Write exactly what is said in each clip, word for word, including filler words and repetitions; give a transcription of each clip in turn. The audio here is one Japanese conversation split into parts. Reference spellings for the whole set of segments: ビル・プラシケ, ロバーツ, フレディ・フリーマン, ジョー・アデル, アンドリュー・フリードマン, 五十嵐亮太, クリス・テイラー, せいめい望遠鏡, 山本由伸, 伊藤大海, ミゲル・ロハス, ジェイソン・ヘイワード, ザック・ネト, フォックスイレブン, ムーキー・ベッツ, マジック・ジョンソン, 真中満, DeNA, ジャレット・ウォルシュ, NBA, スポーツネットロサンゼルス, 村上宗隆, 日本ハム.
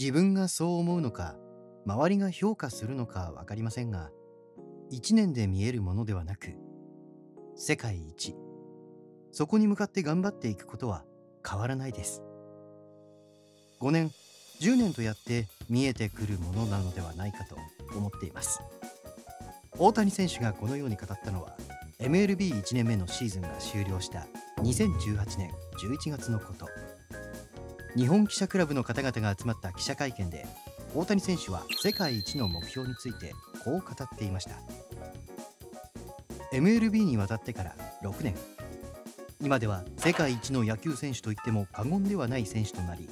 自分がそう思うのか周りが評価するのか分かりませんが、いちねんで見えるものではなく世界一、そこに向かって頑張っていくことは変わらないです。ごねんじゅうねんとやって見えてくるものなのではないかと思っています。大谷選手がこのように語ったのは エムエルビーいちねんめのシーズンが終了したにせんじゅうはちねんじゅういちがつのこと。日本記者クラブの方々が集まった記者会見で、大谷選手は世界一の目標についてこう語っていました。 エムエルビー に渡ってからろくねん、今では世界一の野球選手といっても過言ではない選手となり、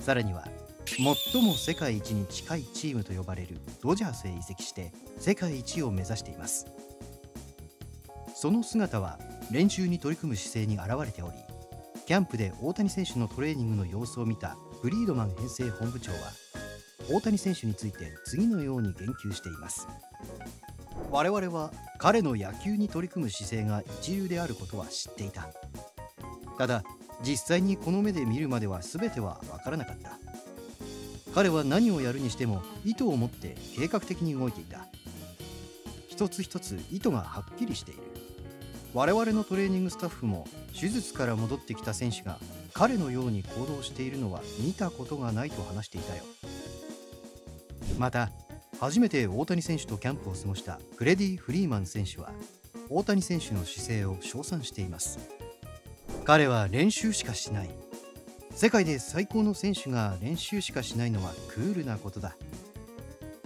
さらには最も世界一に近いチームと呼ばれるドジャースへ移籍して世界一を目指しています。その姿は練習に取り組む姿勢に表れており、キャンプで大谷選手のトレーニングの様子を見たフリードマン編成本部長は大谷選手について次のように言及しています。我々は彼の野球に取り組む姿勢が一流であることは知っていた。ただ実際にこの目で見るまでは全ては分からなかった。彼は何をやるにしても意図を持って計画的に動いていた。一つ一つ意図がはっきりしている。我々のトレーニングスタッフも手術から戻ってきた選手が彼のように行動しているのは見たことがないと話していたよ。また初めて大谷選手とキャンプを過ごしたフレディ・フリーマン選手は大谷選手の姿勢を称賛しています。彼は練習しかしない。世界で最高の選手が練習しかしないのはクールなことだ。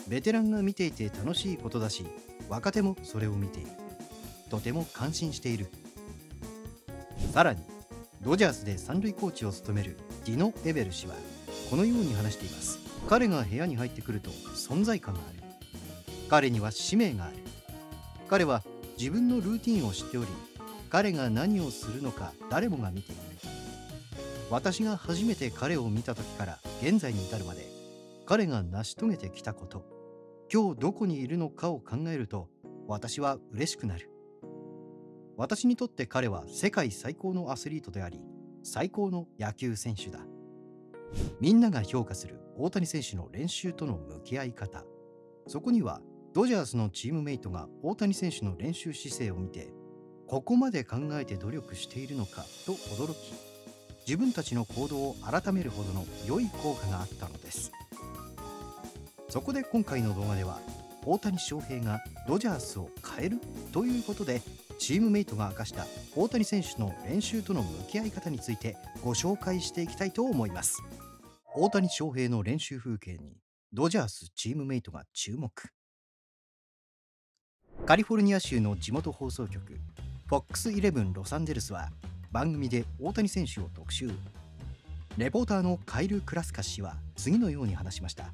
ベテランが見ていて楽しいことだし、若手もそれを見ている。とても感心している。さらにドジャースで三塁コーチを務めるディノ・エベル氏はこのように話しています。彼が部屋に入ってくると存在感がある。彼には使命がある。彼は自分のルーティンを知っており、彼が何をするのか誰もが見ている。私が初めて彼を見た時から現在に至るまで、彼が成し遂げてきたこと、今日どこにいるのかを考えると私は嬉しくなる。私にとって彼は世界最高のアスリートであり、最高の野球選手だ。みんなが評価する大谷選手の練習との向き合い方。そこにはドジャースのチームメイトが大谷選手の練習姿勢を見て、ここまで考えて努力しているのかと驚き、自分たちの行動を改めるほどの良い効果があったのです。そこで今回の動画では、大谷翔平がドジャースを変えるということで、チームメイトが明かした大谷選手の練習との向き合い方についてご紹介していきたいと思います。大谷翔平の練習風景にドジャースチームメイトが注目。カリフォルニア州の地元放送局 フォックスイレブン ロサンゼルスは番組で大谷選手を特集。レポーターのカイル・クラスカ氏は次のように話しました。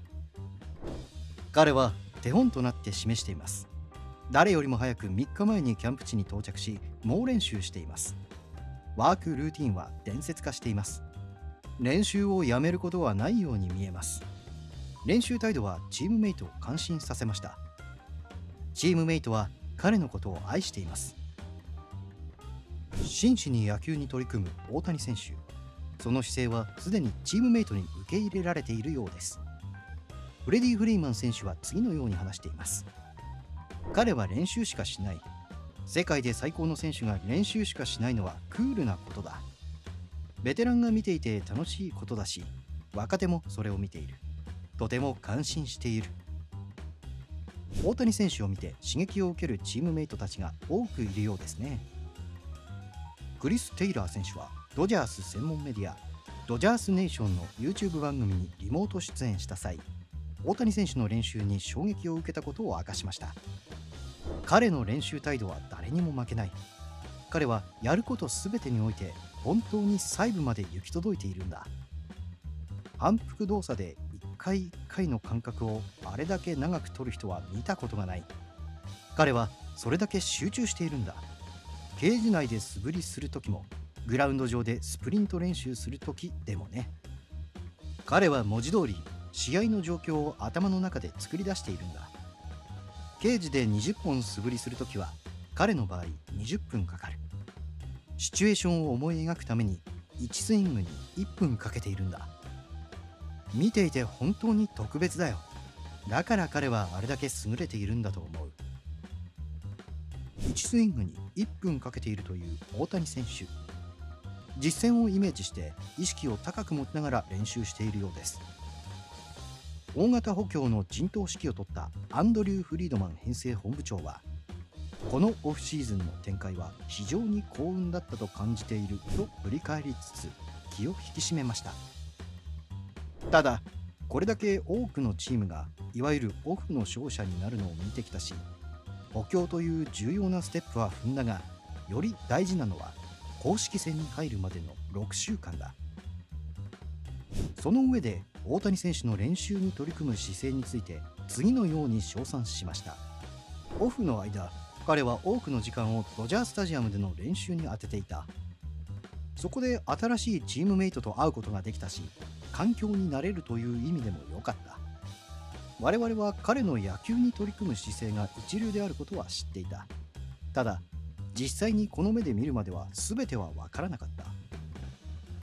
彼は手本となって示しています。誰よりも早くみっかまえにキャンプ地に到着し、猛練習しています。ワークルーティンは伝説化しています。練習をやめることはないように見えます。練習態度はチームメイトを感心させました。チームメイトは彼のことを愛しています。真摯に野球に取り組む大谷選手、その姿勢はすでにチームメイトに受け入れられているようです。フレディ・フリーマン選手は次のように話しています。彼は練習しかしない。世界で最高の選手が練習しかしないのはクールなことだ。ベテランが見ていて楽しいことだし、若手もそれを見ている。とても感心している。大谷選手を見て刺激を受けるチームメイトたちが多くいるようですね。クリス・テイラー選手はドジャース専門メディアドジャースネーションの ユーチューブ 番組にリモート出演した際、大谷選手の練習に衝撃を受けたことを明かしました。彼の練習態度は誰にも負けない。彼はやることすべてにおいて本当に細部まで行き届いているんだ。反復動作で一回一回の間隔をあれだけ長く取る人は見たことがない。彼はそれだけ集中しているんだ。ケージ内で素振りするときも、グラウンド上でスプリント練習するときでもね。彼は文字通り試合の状況を頭の中で作り出しているんだ。ケージでにじゅっぽん素振りするときは彼の場合にじゅっぷんかかる。シチュエーションを思い描くためにいちスイングにいっぷんかけているんだ。見ていて本当に特別だよ。だから彼はあれだけ優れているんだと思う。いちスイングにいっぷんかけているという大谷選手、実戦をイメージして意識を高く持ちながら練習しているようです。大型補強の陣頭指揮を取ったアンドリュー・フリードマン編成本部長は、このオフシーズンの展開は非常に幸運だったと感じていると振り返りつつ気を引き締めました。ただ、これだけ多くのチームがいわゆるオフの勝者になるのを見てきたし、補強という重要なステップは踏んだが、より大事なのは公式戦に入るまでのろくしゅうかんだ。その上で大谷選手の練習に取り組む姿勢について次のように称賛しました。オフの間、彼は多くの時間をドジャースタジアムでの練習に当てていた。そこで新しいチームメイトと会うことができたし、環境に慣れるという意味でも良かった。我々は彼の野球に取り組む姿勢が一流であることは知っていた。ただ、実際にこの目で見るまでは全ては分からなかった。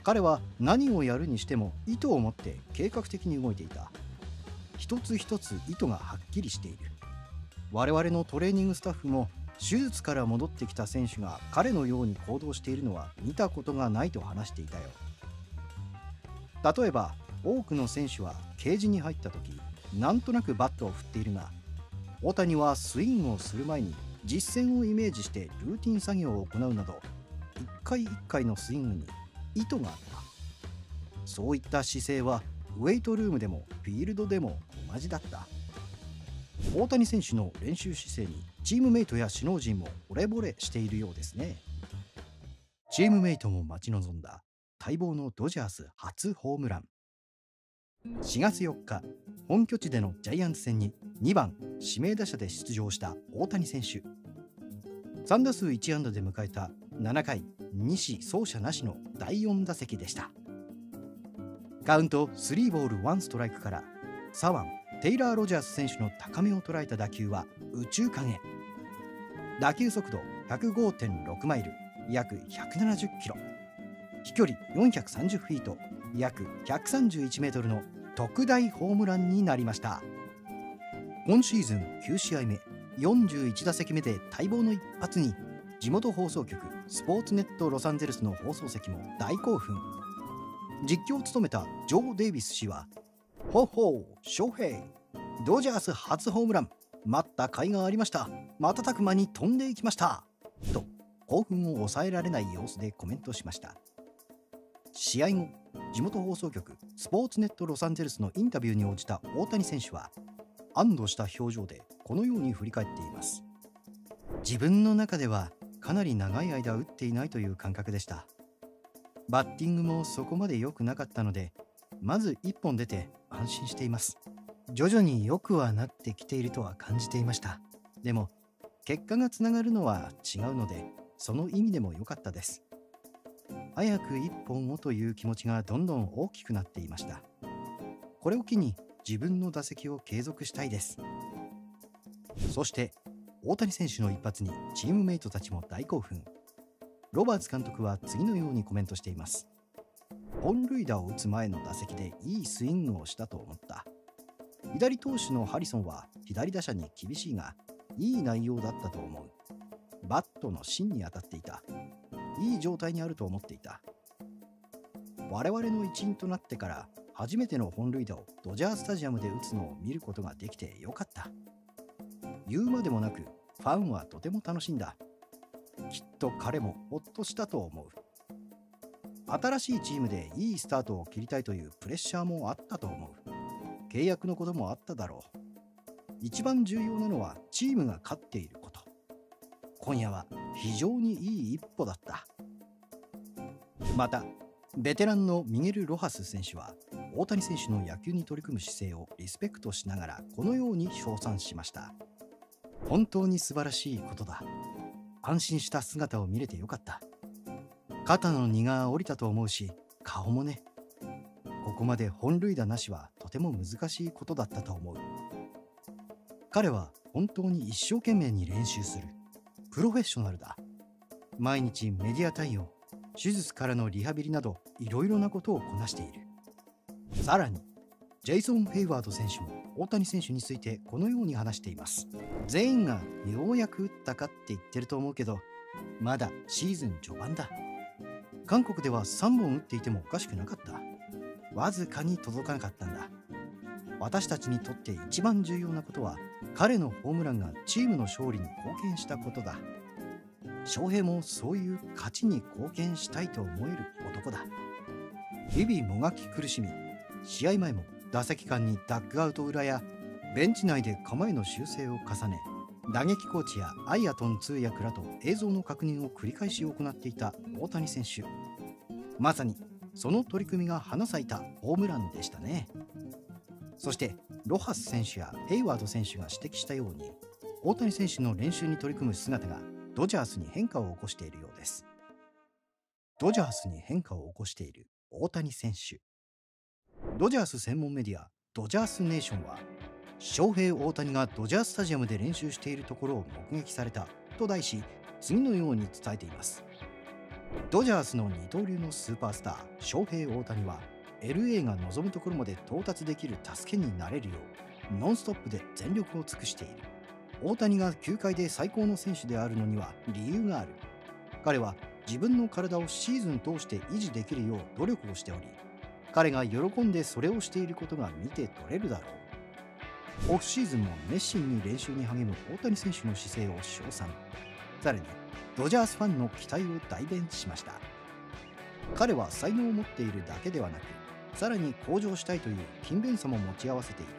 彼は何をやるにしても意図を持って計画的に動いていた。一つ一つ意図がはっきりしている。我々のトレーニングスタッフも、手術から戻ってきた選手が彼のように行動しているのは見たことがないと話していたよ。例えば、多くの選手はケージに入った時、なんとなくバットを振っているが、大谷はスイングをする前に実戦をイメージしてルーティン作業を行うなど、一回一回のスイングに意図があった。そういった姿勢はウェイトルームでもフィールドでも同じだった。大谷選手の練習姿勢にチームメイトや首脳陣も惚れ惚れしているようですね。チームメイトも待ち望んだ待望のドジャース初ホームラン。しがつよっか、本拠地でのジャイアンツ戦ににばん指名打者で出場した大谷選手。さんだすういちあんだで迎えたななかい、西走者なしのだいよんだせきでした。カウントスリーボールワンストライクから左腕テイラー・ロジャース選手の高めを捉えた打球は右中間へ。打球速度 ひゃくごてんろく マイル、約ひゃくななじゅっキロ、飛距離よんひゃくさんじゅうフィート、約ひゃくさんじゅういちメートルの特大ホームランになりました。今シーズンきゅうしあいめ、よんじゅういちだせきめで待望の一発に、地元放送局スポーツネットロサンゼルスの放送席も大興奮。実況を務めたジョー・デイビス氏は、ほほう、ショヘイ、ドジャース初ホームラン、待った甲斐がありました、瞬く間に飛んでいきましたと興奮を抑えられない様子でコメントしました。試合後、地元放送局スポーツネットロサンゼルスのインタビューに応じた大谷選手は、安堵した表情でこのように振り返っています。自分の中ではかなり長い間打っていないという感覚でした。バッティングもそこまで良くなかったので、まずいっぽん出て安心しています。徐々に良くはなってきているとは感じていました。でも結果がつながるのは違うので、その意味でも良かったです。早くいっぽんをという気持ちがどんどん大きくなっていました。これを機に自分の打席を継続したいです。そして大谷選手の一発にチームメイトたちも大興奮。ロバーツ監督は次のようにコメントしています。本塁打を打つ前の打席でいいスイングをしたと思った。左投手のハリソンは左打者に厳しいが、いい内容だったと思う。バットの芯に当たっていた。いい状態にあると思っていた。我々の一員となってから初めての本塁打をドジャースタジアムで打つのを見ることができてよかった。言うまでもなく、ファンはとても楽しんだ。きっと彼もほっとしたと思う。新しいチームでいいスタートを切りたいというプレッシャーもあったと思う。契約のこともあっただろう。一番重要なのはチームが勝っていること。今夜は非常にいい一歩だった。また、ベテランのミゲル・ロハス選手は大谷選手の野球に取り組む姿勢をリスペクトしながらこのように称賛しました。本当に素晴らしいことだ。安心した姿を見れてよかった。肩の荷が下りたと思うし、顔もね。ここまで本塁打なしはとても難しいことだったと思う。彼は本当に一生懸命に練習する。プロフェッショナルだ。毎日メディア対応、手術からのリハビリなどいろいろなことをこなしている。さらにジェイソン・ヘイワード選手も大谷選手についてこのように話しています。全員がようやく打ったかって言ってると思うけど、まだシーズン序盤だ。韓国ではさんぼん打っていてもおかしくなかった。わずかに届かなかったんだ。私たちにとって一番重要なことは、彼のホームランがチームの勝利に貢献したことだ。翔平もそういう勝ちに貢献したいと思える男だ。日々もがき苦しみ、試合前も打席間にダッグアウト裏やベンチ内で構えの修正を重ね、打撃コーチやアイアトン通訳らと映像の確認を繰り返し行っていた大谷選手。まさにその取り組みが花咲いたホームランでしたね。そしてロハス選手やヘイワード選手が指摘したように、大谷選手の練習に取り組む姿がドジャースに変化を起こしているようです。ドジャースに変化を起こしている大谷選手。ドジャース専門メディアドジャースネーションは、翔平大谷がドジャースタジアムで練習しているところを目撃されたと題し、次のように伝えています。ドジャースの二刀流のスーパースター翔平大谷は エルエー が望むところまで到達できる助けになれるようノンストップで全力を尽くしている。大谷が球界で最高の選手であるのには理由がある。彼は自分の体をシーズン通して維持できるよう努力をしており、彼が喜んでそれをしていることが見て取れるだろう。オフシーズンも熱心に練習に励む大谷選手の姿勢を称賛。さらにドジャースファンの期待を代弁しました。彼は才能を持っているだけではなく、さらに向上したいという勤勉さも持ち合わせている。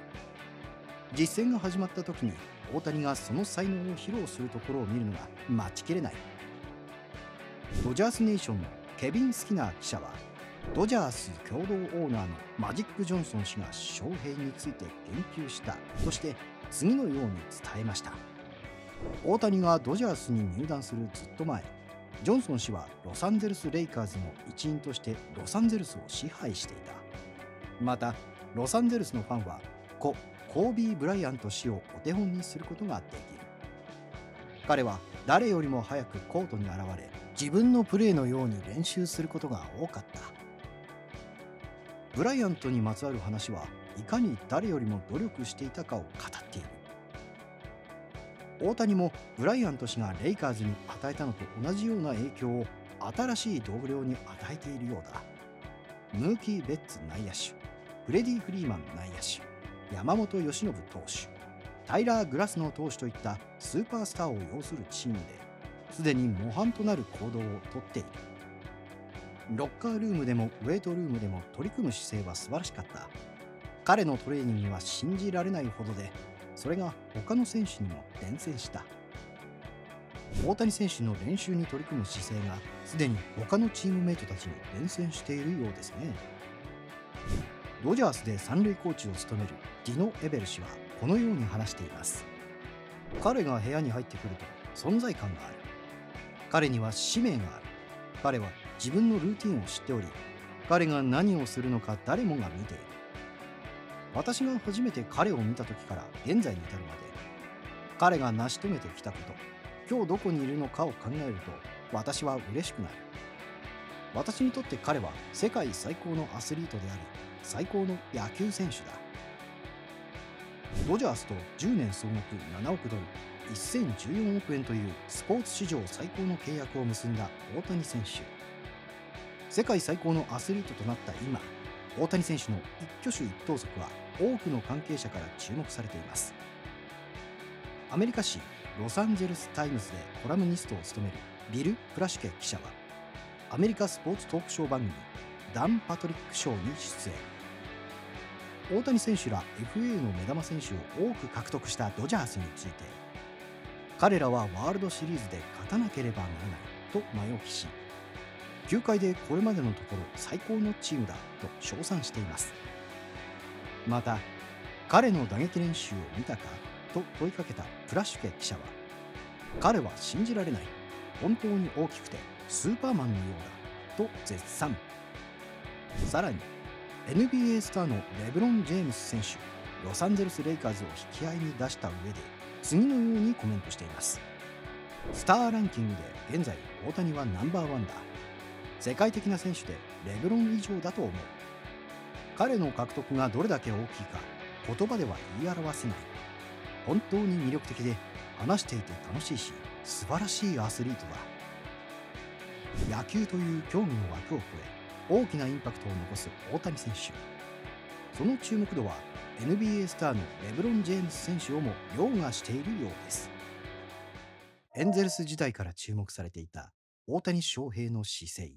実戦が始まった時に大谷がその才能を披露するところを見るのが待ちきれない。ドジャースネーションのケビン・スキナー記者は、ドジャース共同オーナーのマジック・ジョンソン氏が翔平について言及したとして次のように伝えました。大谷がドジャースに入団するずっと前、ジョンソン氏はロサンゼルス・レイカーズの一員としてロサンゼルスを支配していた。またロサンゼルスのファンは故コービー・ブライアント氏をお手本にすることができる。彼は誰よりも早くコートに現れ、自分のプレーのように練習することが多かった。ブライアントにまつわる話は、いかに誰よりも努力していたかを語っている。大谷もブライアント氏がレイカーズに与えたのと同じような影響を新しい同僚に与えているようだ。ムーキー・ベッツ内野手、フレディ・フリーマン内野手、山本由伸投手、タイラー・グラスノー投手といったスーパースターを擁するチームですでに模範となる行動をとっている。ロッカールームでもウェイトルームでも取り組む姿勢は素晴らしかった。彼のトレーニングは信じられないほどで、それが他の選手にも伝染した。大谷選手の練習に取り組む姿勢がすでに他のチームメイトたちに伝染しているようですね。ドジャースで三塁コーチを務めるディノ・エベル氏はこのように話しています。彼が部屋に入ってくると存在感がある。彼には使命がある。彼は自分のルーティンを知っており、彼が何をするのか誰もが見ている。私が初めて彼を見た時から現在に至るまで、彼が成し遂げてきたこと、今日どこにいるのかを考えると私は嬉しくなる。私にとって彼は世界最高のアスリートであり、最高の野球選手だ。ドジャースとじゅうねん総額ななおくドル、せんじゅうよんおくえんというスポーツ史上最高の契約を結んだ大谷選手。世界最高のアスリートとなった今、大谷選手の一挙手一投足は多くの関係者から注目されています。アメリカ紙ロサンゼルスタイムズでコラムニストを務めるビル・プラシケ記者は、アメリカスポーツトークショー番組ダン・パトリック・ショーに出演。大谷選手ら エフエー の目玉選手を多く獲得したドジャースについて、彼らはワールドシリーズで勝たなければならないと前置きし、球界でこれまでのところ最高のチームだと称賛しています。また彼の打撃練習を見たかと問いかけたプラシュケ記者は、彼は信じられない、本当に大きくてスーパーマンのようだと絶賛。さらに エヌビーエー スターのレブロン・ジェームス選手、ロサンゼルス・レイカーズを引き合いに出した上で次のようにコメントしています。スターランキングで現在大谷はナンバーワンだ。世界的な選手でレブロン以上だと思う。彼の獲得がどれだけ大きいか言葉では言い表せない。本当に魅力的で話していて楽しいし、素晴らしいアスリートだ。野球という競技の枠を超え大きなインパクトを残す大谷選手。その注目度は エヌビーエー スターのレブロン・ジェームズ選手をも凌駕しているようです。エンゼルス時代から注目されていた大谷翔平の姿勢。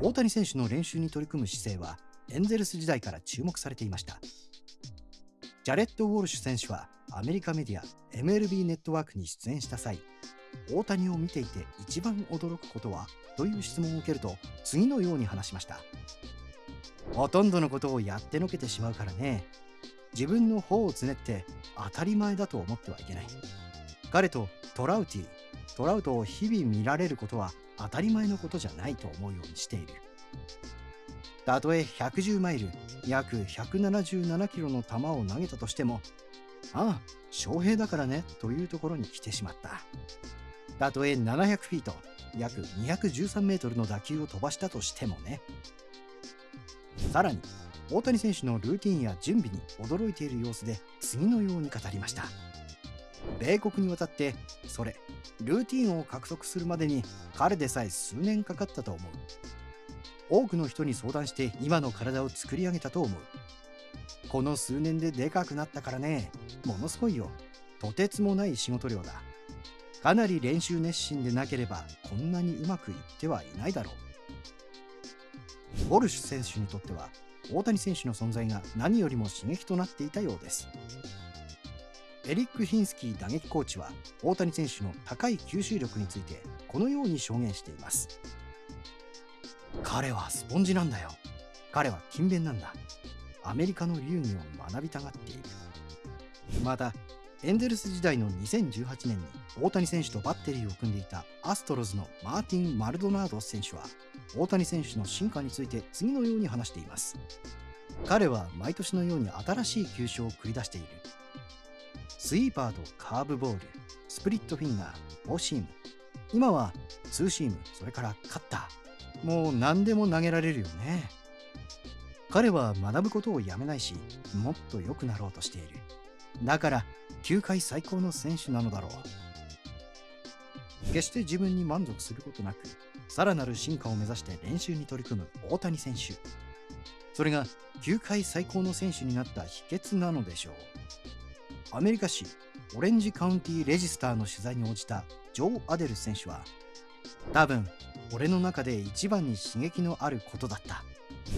大谷選手の練習に取り組む姿勢はエンゼルス時代から注目されていました。ジャレット・ウォルシュ選手はアメリカメディア エムエルビー ネットワークに出演した際、大谷を見ていて一番驚くことはという質問を受けると、次のように話しました。ほとんどのことをやってのけてしまうからね。自分の方をつねって当たり前だと思ってはいけない。彼とトラウティトラウトを日々見られることは当たり前のことじゃないと思うようにしている。たとえひゃくじゅうマイル約ひゃくななじゅうななキロの球を投げたとしても、ああ翔平だからねというところに来てしまった。たとえななひゃくフィート約にひゃくじゅうさんメートルの打球を飛ばしたとしてもね。さらに大谷選手のルーティンや準備に驚いている様子で次のように語りました。米国に渡ってそれルーティンを獲得するまでに彼でさえ数年かかったと思う。多くの人に相談して今の体を作り上げたと思う。この数年ででかくなったからね。ものすごいよ。とてつもない仕事量だ。かなり練習熱心でなければこんなにうまくいってはいないだろう。ウォルシュ選手にとっては大谷選手の存在が何よりも刺激となっていたようです。エリック・ヒンスキー打撃コーチは大谷選手の高い吸収力についてこのように証言しています。彼はスポンジなんだよ。彼は勤勉なんだ。アメリカの流儀を学びたがっている。またエンゼルス時代のにせんじゅうはちねんに大谷選手とバッテリーを組んでいたアストロズのマーティン・マルドナード選手は大谷選手の進化について次のように話しています。彼は毎年のように新しい球種を繰り出している。スイーパーとカーブボール、スプリットフィンガー、フォーシーム、今はツーシーム、それからカッター、もう何でも投げられるよね。彼は学ぶことをやめないし、もっと良くなろうとしている。だから球界最高の選手なのだろう。決して自分に満足することなく、さらなる進化を目指して練習に取り組む大谷選手。それが球界最高の選手になった秘訣なのでしょう。アメリカ市オレンジカウンティレジスターの取材に応じたジョー・アデル選手は、多分俺の中で一番に刺激のあることだった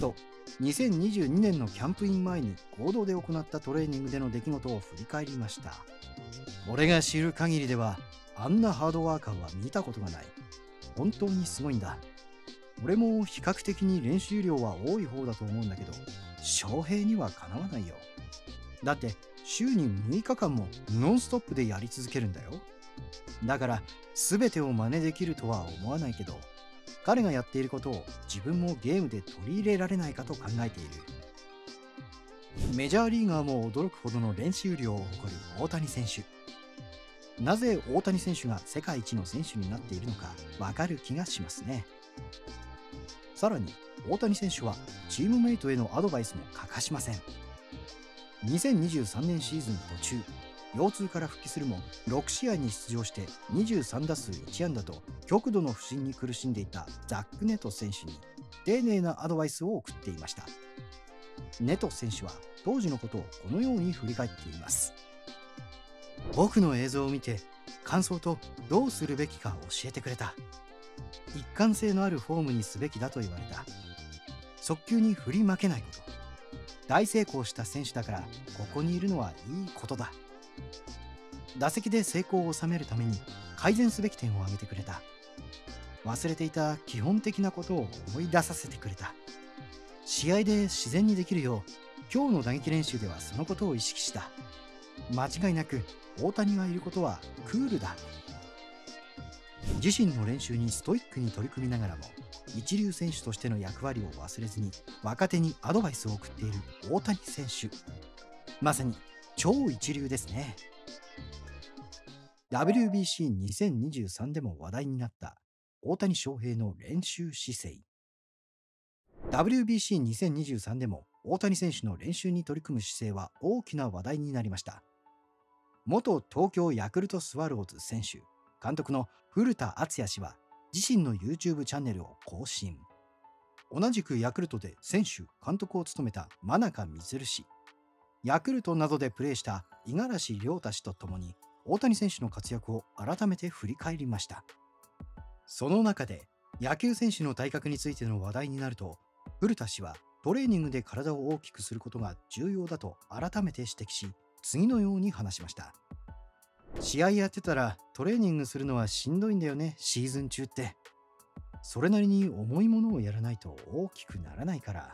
とにせんにじゅうにねんのキャンプイン前に合同で行ったトレーニングでの出来事を振り返りました。俺が知る限りではあんなハードワーカーは見たことがない。本当にすごいんだ。俺も比較的に練習量は多い方だと思うんだけど、翔平にはかなわないよ。だって週にむいかかんもノンストップでやり続けるんだよ。だから全てを真似できるとは思わないけど、彼がやっていることを自分もゲームで取り入れられないかと考えている。メジャーリーガーも驚くほどの練習量を誇る大谷選手。なぜ大谷選手が世界一の選手になっているのか分かる気がしますね。さらに大谷選手はチームメイトへのアドバイスも欠かしません。にせんにじゅうさんねんシーズン途中、腰痛から復帰するもろくしあいに出場してにじゅうさんだすういちあんだと極度の不振に苦しんでいたザック・ネト選手に丁寧なアドバイスを送っていました。ネト選手は当時のことをこのように振り返っています。僕の映像を見て感想とどうするべきか教えてくれた。一貫性のあるフォームにすべきだと言われた。速球に振り負けないこと。大成功した選手だからここにいるのはいいことだ。打席で成功を収めるために改善すべき点を挙げてくれた。忘れていた基本的なことを思い出させてくれた。試合で自然にできるよう今日の打撃練習ではそのことを意識した。間違いなく大谷がいることはクールだ。自身の練習にストイックに取り組みながらも一流選手としての役割を忘れずに若手にアドバイスを送っている大谷選手。まさに超一流ですね。 ダブリュービーシーにせんにじゅうさん でも話題になった大谷翔平の練習姿勢。ダブリュービーシーにせんにじゅうさん でも大谷選手の練習に取り組む姿勢は大きな話題になりました。元東京ヤクルトスワローズ選手、監督の古田敦也氏は自身の ユーチューブ チャンネルを更新。同じくヤクルトで選手、監督を務めた真中満氏、ヤクルトなどでプレーした五十嵐亮太氏とともに大谷選手の活躍を改めて振り返りました。その中で野球選手の体格についての話題になると、古田氏はトレーニングで体を大きくすることが重要だと改めて指摘し、次のように話しました。試合やってたらトレーニングするのはしんどいんだよね、シーズン中って。それなりに重いものをやらないと大きくならないから。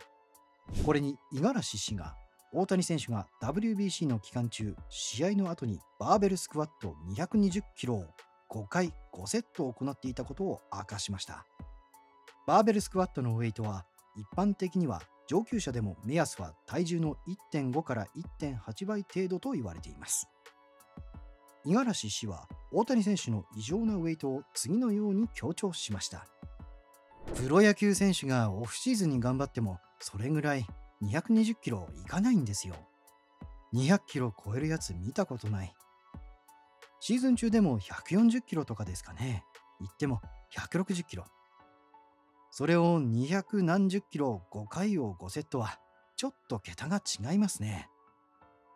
これに五十嵐氏が、大谷選手が ダブリュービーシー の期間中、試合の後にバーベルスクワットにひゃくにじゅっキロをごかいごセットを行っていたことを明かしました。バーベルスクワットのウェイトは、一般的には上級者でも目安は体重の いってんご から いってんはち 倍程度と言われています。五十嵐氏は大谷選手の異常なウェイトを次のように強調しました。プロ野球選手がオフシーズンに頑張ってもそれぐらいにひゃくにじゅっキロいかないんですよ。にひゃくキロ超えるやつ見たことない。シーズン中でもひゃくよんじゅっキロとかですかね。言ってもひゃくろくじゅっキロ。それをにひゃくなんじゅっキロごかいをごセットはちょっと桁が違いますね。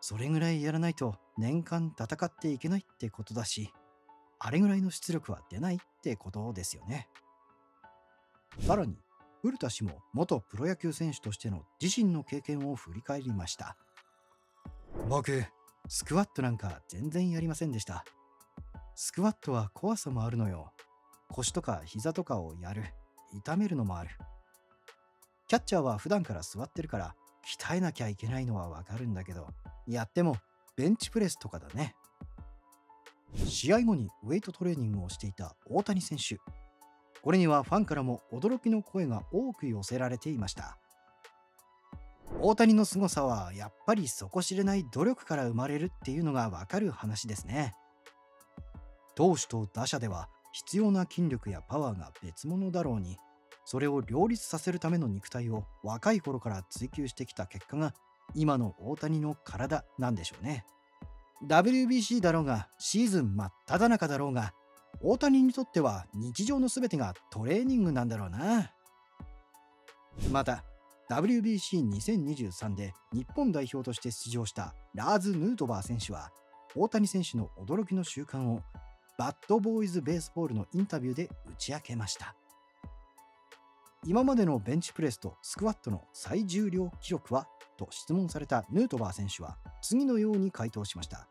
それぐらいやらないと年間戦っていけないってことだし、あれぐらいの出力は出ないってことですよね。さらに古田氏も元プロ野球選手としての自身の経験を振り返りました。僕スクワットなんか全然やりませんでした。スクワットは怖さもあるのよ。腰とか膝とかをやる、痛めるのもある。キャッチャーは普段から座ってるから鍛えなきゃいけないのはわかるんだけど、やってもベンチプレスとかだね。試合後にウェイトトレーニングをしていた大谷選手、これにはファンからも驚きの声が多く寄せられていました。大谷の凄さはやっぱり底知れない努力から生まれるっていうのがわかる話ですね。投手と打者では必要な筋力やパワーが別物だろうに、それを両立させるための肉体を若い頃から追求してきた結果が今の大谷の体なんでしょうね。 ダブリュービーシー だろうがシーズン真っ只中だろうが、大谷にとっては日常の全てがトレーニングなんだろうな。また ダブリュービーシーにせんにじゅうさん で日本代表として出場したラーズ・ヌートバー選手は、大谷選手の驚きの習慣をバッドボーイズ・ベースボールのインタビューで打ち明けました。今までのベンチプレスとスクワットの最重量記録はと質問されたヌートバー選手は次のように回答しました。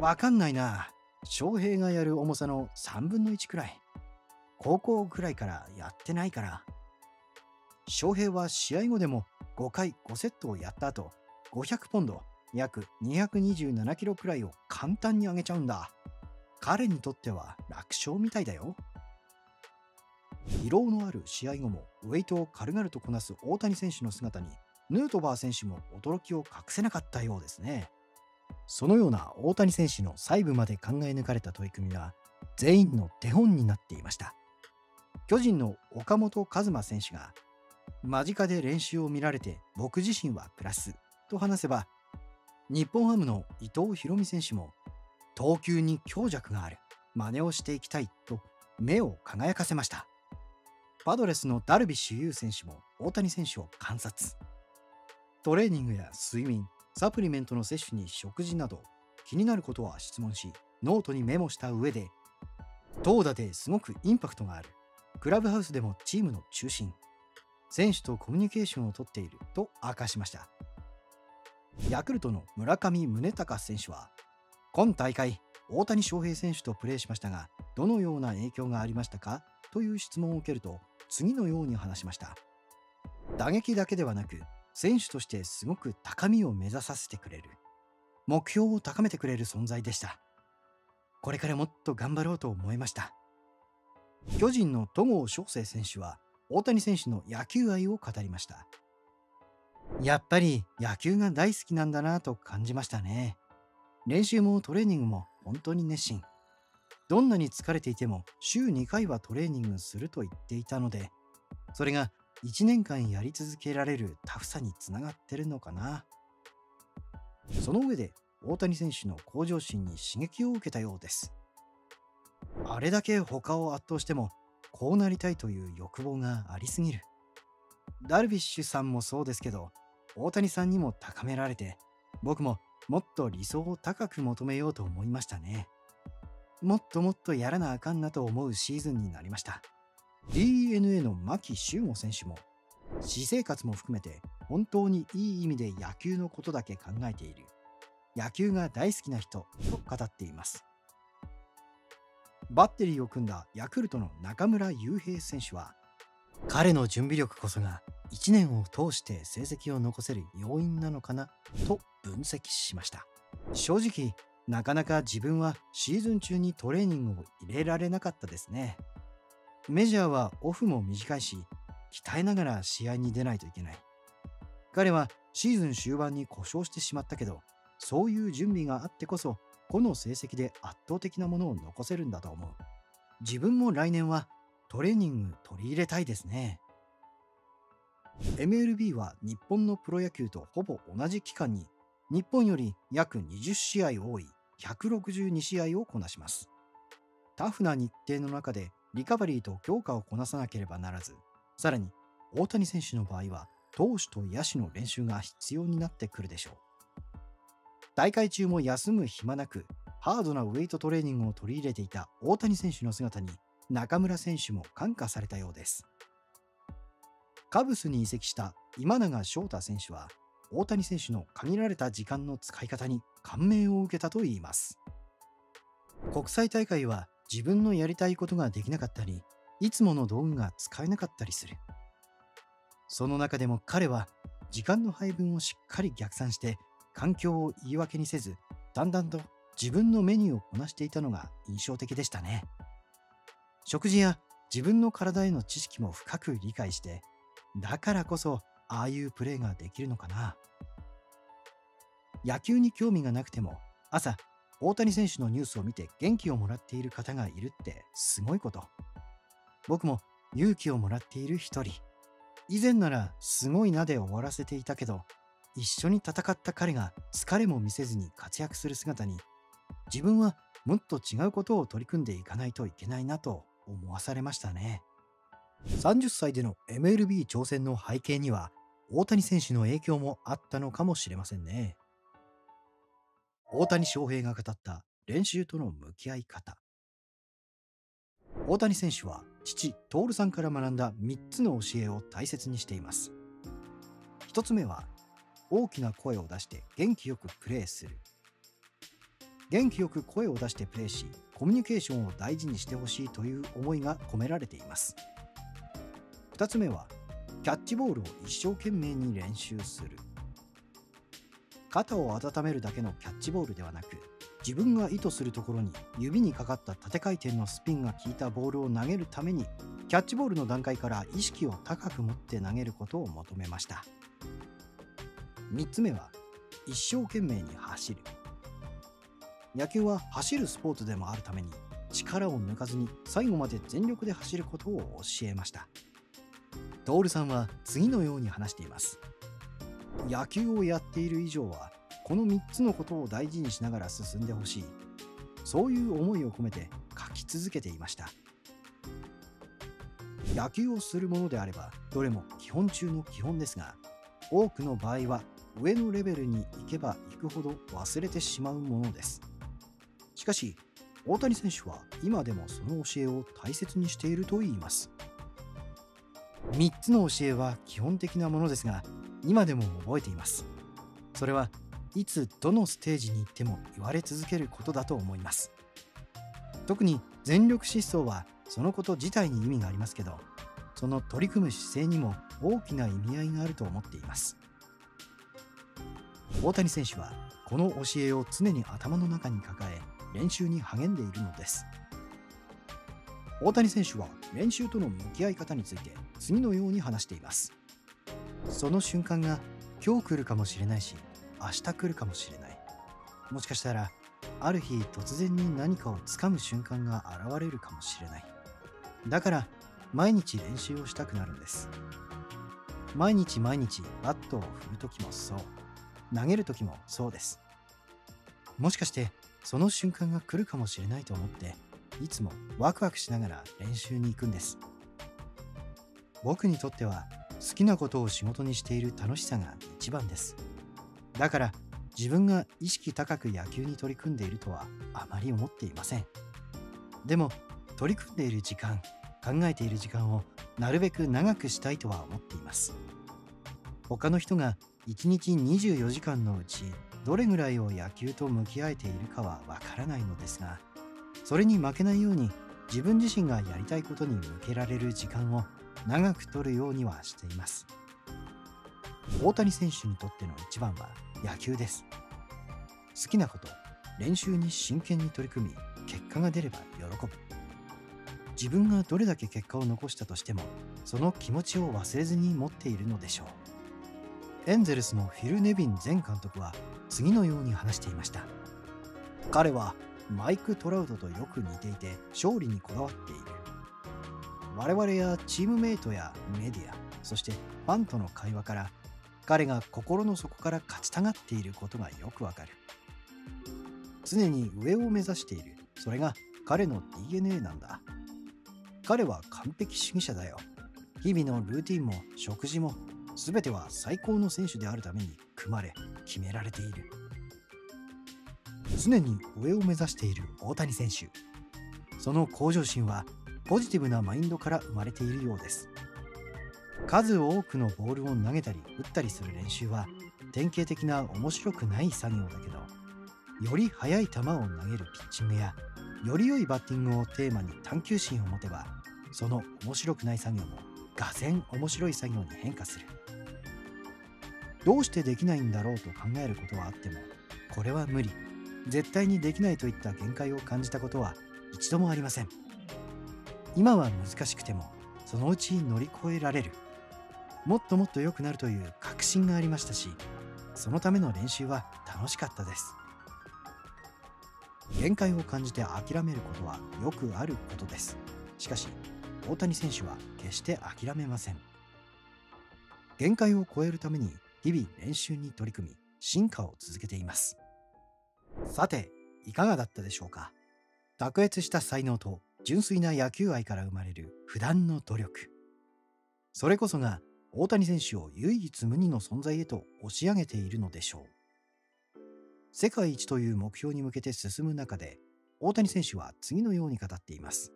わかんないな。翔平がやる重さのさんぶんのいちくらい。高校くらいからやってないから。翔平は試合後でもごかいごセットをやった後、ごひゃくポンド約にひゃくにじゅうななキロくらいを簡単に上げちゃうんだ。彼にとっては楽勝みたいだよ。疲労のある試合後もウェイトを軽々とこなす大谷選手の姿に、ヌートバー選手も驚きを隠せなかったようですね。そのような大谷選手の細部まで考え抜かれた取り組みは全員の手本になっていました。巨人の岡本和真選手が間近で練習を見られて僕自身はプラスと話せば、日本ハムの伊藤大海選手も投球に強弱がある、真似をしていきたいと目を輝かせました。パドレスのダルビッシュ有選手も大谷選手を観察。トレーニングや睡眠、サプリメントの摂取に食事など、気になることは質問し、ノートにメモした上で、投打ですごくインパクトがある、クラブハウスでもチームの中心、選手とコミュニケーションをとっていると明かしました。ヤクルトの村上宗隆選手は、今大会、大谷翔平選手とプレーしましたが、どのような影響がありましたかという質問を受けると、次のように話しました。打撃だけではなく、選手としてすごく高みを目指させてくれる、目標を高めてくれる存在でした。これからもっと頑張ろうと思いました。巨人の戸郷翔征選手は大谷選手の野球愛を語りました。やっぱり野球が大好きなんだなと感じましたね。練習もトレーニングも本当に熱心。どんなに疲れていても週にかいはトレーニングすると言っていたので、それがいちねんかんやり続けられるタフさにつながってるのかな。その上で大谷選手の向上心に刺激を受けたようです。あれだけ他を圧倒してもこうなりたいという欲望がありすぎる。ダルビッシュさんもそうですけど、大谷さんにも高められて、僕ももっと理想を高く求めようと思いましたね。もっともっとやらなあかんなと思うシーズンになりました。 ディーエヌエー の牧秀悟選手も、私生活も含めて本当にいい意味で野球のことだけ考えている、野球が大好きな人と語っています。バッテリーを組んだヤクルトの中村悠平選手は、彼の準備力こそがいちねんを通して成績を残せる要因なのかなと分析しました。正直なかなか自分はシーズン中にトレーニングを入れられなかったですね。メジャーはオフも短いし、鍛えながら試合に出ないといけない。彼はシーズン終盤に故障してしまったけど、そういう準備があってこそこの成績で圧倒的なものを残せるんだと思う。自分も来年はトレーニング取り入れたいですね。 エムエルビー は日本のプロ野球とほぼ同じ期間に、日本より約にじゅっしあい多いひゃくろくじゅうにしあいをこなします。タフな日程の中でリカバリーと強化をこなさなければならず、さらに大谷選手の場合は投手と野手の練習が必要になってくるでしょう。大会中も休む暇なくハードなウェイトトレーニングを取り入れていた大谷選手の姿に、中村選手も感化されたようです。カブスに移籍した今永昇太選手は、大谷選手の限られた時間の使い方に感銘を受けたといいます。国際大会は自分のやりたいことができなかったり、いつもの道具が使えなかったりする。その中でも彼は時間の配分をしっかり逆算して、環境を言い訳にせず、だんだんと自分のメニューをこなしていたのが印象的でしたね。食事や自分の体への知識も深く理解して、だからこそああいうプレーができるのかな。野球に興味がなくても、朝大谷選手のニュースを見て元気をもらっている方がいるってすごいこと。僕も勇気をもらっている一人。以前ならすごいなで終わらせていたけど、一緒に戦った彼が疲れも見せずに活躍する姿に、自分はもっと違うことを取り組んでいかないといけないなと思わされましたね。さんじゅっさいでの エムエルビー 挑戦の背景には、大谷選手の影響もあったのかもしれませんね。大谷翔平が語った練習との向き合い方。大谷選手は父・徹さんから学んだみっつの教えを大切にしています。ひとつめは、大きな声を出して元気よくプレーする。元気よく声を出してプレーし、コミュニケーションを大事にしてほしいという思いが込められています。ふたつめは、キャッチボールを一生懸命に練習する。肩を温めるだけのキャッチボールではなく、自分が意図するところに指にかかった縦回転のスピンが効いたボールを投げるために、キャッチボールの段階から意識を高く持って投げることを求めました。みっつめは、一生懸命に走る。野球は走るスポーツでもあるために、力を抜かずに最後まで全力で走ることを教えました。徹さんは次のように話しています。野球をやっている以上はこのみっつのことを大事にしながら進んでほしい、そういう思いを込めて書き続けていました。野球をするものであればどれも基本中の基本ですが、多くの場合は上のレベルに行けば行くほど忘れてしまうものです。しかし大谷選手は今でもその教えを大切にしているといいます。みっつの教えは基本的なものですが、今でも覚えています。それはいつどのステージに行っても言われ続けることだと思います。特に全力疾走はそのこと自体に意味がありますけど、その取り組む姿勢にも大きな意味合いがあると思っています。大谷選手はこの教えを常に頭の中に抱え、練習に励んでいるのです。大谷選手は練習との向き合い方について次のように話しています。その瞬間が今日来るかもしれないし、明日来るかもしれない。もしかしたらある日突然に何かをつかむ瞬間が現れるかもしれない。だから毎日練習をしたくなるんです。毎日毎日バットを振るときもそう。投げるときもそうです。もしかしてその瞬間が来るかもしれないと思って、いつもワクワクしながら練習に行くんです。僕にとっては好きなことを仕事にしている楽しさが一番です。だから自分が意識高く野球に取り組んでいるとはあまり思っていません。でも取り組んでいる時間、考えている時間をなるべく長くしたいとは思っています。他の人がいちにちにじゅうよじかんのうちどれぐらいを野球と向き合えているかはわからないのですが、それに負けないように自分自身がやりたいことに向けられる時間を長く取るようにはしています。大谷選手にとっての一番は野球です。好きなこと、練習に真剣に取り組み、結果が出れば喜ぶ。自分がどれだけ結果を残したとしても、その気持ちを忘れずに持っているのでしょう。エンゼルスのフィル・ネビン前監督は次のように話していました。彼はマイク・トラウトとよく似ていて、勝利にこだわっている。我々やチームメイトやメディア、そしてファンとの会話から、彼が心の底から勝ちたがっていることがよくわかる。常に上を目指している。それが彼の ディーエヌエー なんだ。彼は完璧主義者だよ。日々のルーティンも食事も全ては最高の選手であるために組まれ、決められている。常に上を目指している大谷選手。その向上心はポジティブなマインドから生まれているようです。数多くのボールを投げたり打ったりする練習は典型的な面白くない作業だけど、より速い球を投げるピッチングやより良いバッティングをテーマに探求心を持てば、その面白くない作業もがぜん面白い作業に変化する。どうしてできないんだろうと考えることはあっても、これは無理、絶対にできないといった限界を感じたことは一度もありません。今は難しくてもそのうち乗り越えられる。もっともっと良くなるという確信がありましたし、そのための練習は楽しかったです。限界を感じて諦めることはよくあることです。しかし、大谷選手は決して諦めません。限界を超えるために日々練習に取り組み、進化を続けています。さて、いかがだったでしょうか。卓越した才能と純粋な野球愛から生まれる不断の努力。それこそが大谷選手を唯一無二の存在へと押し上げているのでしょう。世界一という目標に向けて進む中で、大谷選手は次のように語っています。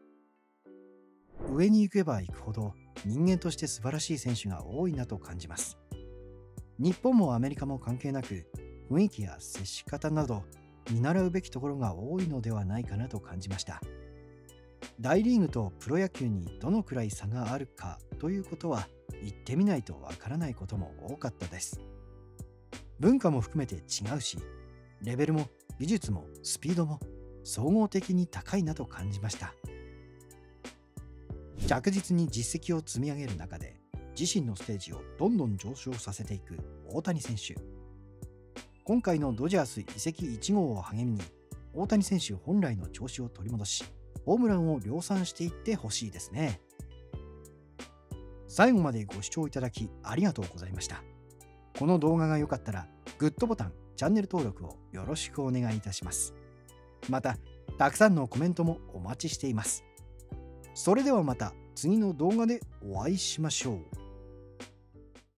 上に行けば行くほど人間として素晴らしい選手が多いなと感じます。日本もアメリカも関係なく、雰囲気や接し方など見習うべきところが多いのではないかなと感じました。大リーグとプロ野球にどのくらい差があるかということは、言ってみないとわからないことも多かったです。文化も含めて違うし、レベルも技術もスピードも総合的に高いなと感じました。着実に実績を積み上げる中で、自身のステージをどんどん上昇させていく大谷選手。今回のドジャース移籍いち号を励みに、大谷選手本来の調子を取り戻し、ホームランを量産していってほしいですね。最後までご視聴いただきありがとうございました。この動画が良かったらグッドボタン、チャンネル登録をよろしくお願いいたします。また、たくさんのコメントもお待ちしています。それではまた次の動画でお会いしましょう。